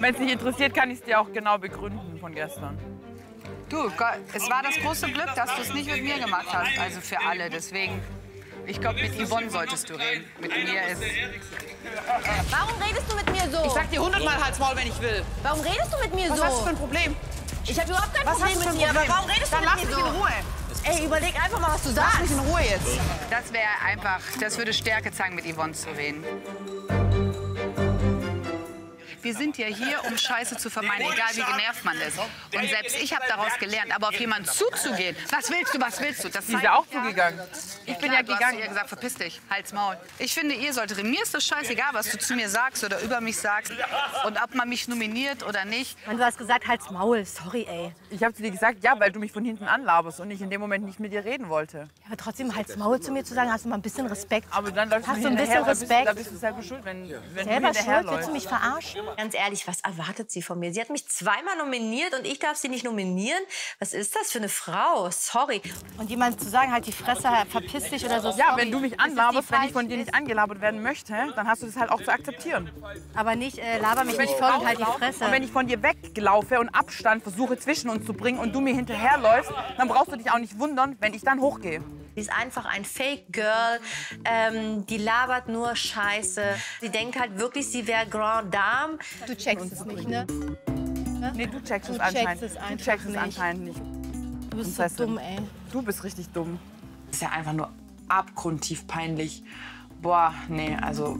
Wenn es nicht interessiert, kann ich es dir auch genau begründen von gestern. Du, es war das große Glück, dass du es nicht mit mir gemacht hast, also für alle. Deswegen, ich glaube, mit Yvonne solltest du reden. Mit mir ist... Warum redest du mit mir so? Ich sag dir 100-mal Halsmaul, wenn ich will. Warum redest du mit mir so? Was hast du für ein Problem? Ich habe überhaupt kein Problem mit dir, aber warum redest du mit mir so? Dann lass mich in Ruhe. Ey, überleg einfach mal, was du sagst. Lass mich in Ruhe jetzt. Das wäre einfach, das würde Stärke zeigen, mit Yvonne zu reden. Wir sind ja hier, um Scheiße zu vermeiden, egal wie genervt man ist. Und selbst ich habe daraus gelernt, aber auf jemanden zuzugehen. Was willst du, was willst du? Das ist ja auch zugegangen. Ich bin ja gegangen. Ich habe gesagt, verpiss dich, halt's Maul. Ich finde, ihr solltet, mir ist das scheißegal, was du zu mir sagst oder über mich sagst und ob man mich nominiert oder nicht. Und du hast gesagt, halt's Maul, sorry, ey. Ich habe zu dir gesagt, ja, weil du mich von hinten anlaberst und ich in dem Moment nicht mit dir reden wollte. Ja, aber trotzdem, halt's Maul zu mir zu sagen, hast du mal ein bisschen Respekt. Aber dann läufst du ein bisschen Respekt. Da bist du selber schuld, wenn selber du schuld, willst du mich verarschen? Ganz ehrlich, was erwartet sie von mir? Sie hat mich zweimal nominiert und ich darf sie nicht nominieren? Was ist das für eine Frau? Sorry. Und jemand zu sagen, halt die Fresse, verpiss dich oder so. Sorry. Ja, wenn du mich anlaberst, wenn ich von dir nicht angelabert werden möchte, dann hast du das halt auch zu akzeptieren. Aber nicht, laber mich nicht voll und halt die Fresse. Und wenn ich von dir weglaufe und Abstand versuche zwischen uns zu bringen und du mir hinterherläufst, dann brauchst du dich auch nicht wundern, wenn ich dann hochgehe. Sie ist einfach ein Fake-Girl, die labert nur Scheiße. Sie denkt halt wirklich, sie wäre Grand Dame. Du checkst es nicht, ne? Nee, du checkst es anscheinend nicht. Du checkst es anscheinend nicht. Du bist so dumm, ey. Du bist richtig dumm. Das ist ja einfach nur abgrundtief peinlich. Boah, nee, also...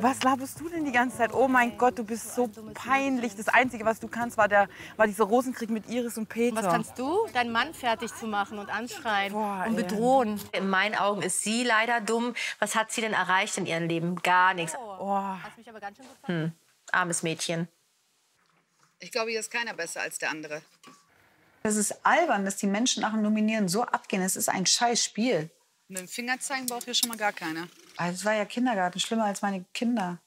Was laberst du denn die ganze Zeit? Oh mein Gott, du bist so peinlich. Das Einzige, was du kannst, war dieser Rosenkrieg mit Iris und Peter. Was kannst du? Deinen Mann fertig zu machen und anschreien und bedrohen. In meinen Augen ist sie leider dumm. Was hat sie denn erreicht in ihrem Leben? Gar nichts. Oh. Armes Mädchen. Ich glaube, hier ist keiner besser als der andere. Es ist albern, dass die Menschen nach dem Nominieren so abgehen. Es ist ein Scheißspiel. Mit dem Finger zeigen braucht hier schon mal gar keiner. Also es war ja Kindergarten, schlimmer als meine Kinder.